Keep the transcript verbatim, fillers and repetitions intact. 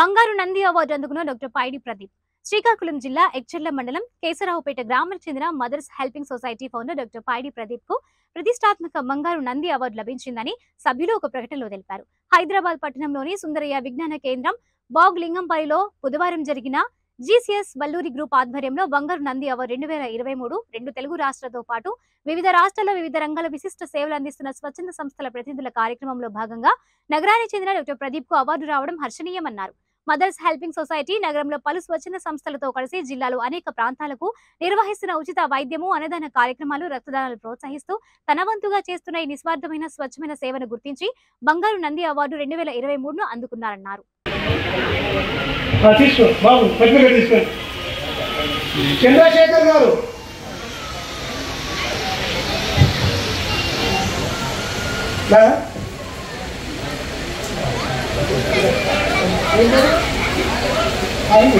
బంగారు నంది అవార్డు అందుకున్న డాక్టర్ పాయిడి ప్రదీప్. శ్రీకాకుళం జిల్లా ఎక్చెర్ల మండలం కేసరావుపేట గ్రామం చెందిన mothers helping society founder doctor పాయిడి Pradeep కు ప్రతిష్టాత్మక బంగారు నంది అవార్డు లభించిందని సభ్యులు ఒక ప్రకటనలో తెలిపారు. హైదరాబాద్ పట్టణంలోని సుందరయ్య విజ్ఞాన కేంద్రం బాగ్ లింగంపల్లిలో బుధవారం జరిగిన జీసీఎస్ బలూరి గ్రూప్ ఆధ్వర్యంలో బంగారు నంది అవార్డు రెండు వేల ఇరవై మూడు రెండు తెలుగు రాష్ట్రాలతో పాటు వివిధ రాష్ట్రాల్లో వివిధ రంగాల విశిష్ట సేవలు అందిస్తున్న స్వచ్ఛంద సంస్థల ప్రతినిధుల కార్యక్రమంలో భాగంగా నగరానికి చెందిన డాక్టర్ ప్రదీప్ కు అవార్డు రావడం హర్షణీయమన్నారు. మదర్స్ హెల్పింగ్ సొసైటీ నగరంలో పలు స్వచ్ఛంద సంస్థలతో కలిసి జిల్లాలో అనేక ప్రాంతాలకు నిర్వహిస్తున్న ఉచిత వైద్యము, అన్నదాన కార్యక్రమాలు, రక్తదానాలు ప్రోత్సహిస్తూ తన వంతుగా చేస్తున్న ఈ నిస్వార్థమైన స్వచ్ఛమైన సేవను గుర్తించి బంగారు నంది అవార్డు రెండు వేల ఇరవై మూడును అందుకున్నారన్నారు. చంద్రశేఖర్ గారు I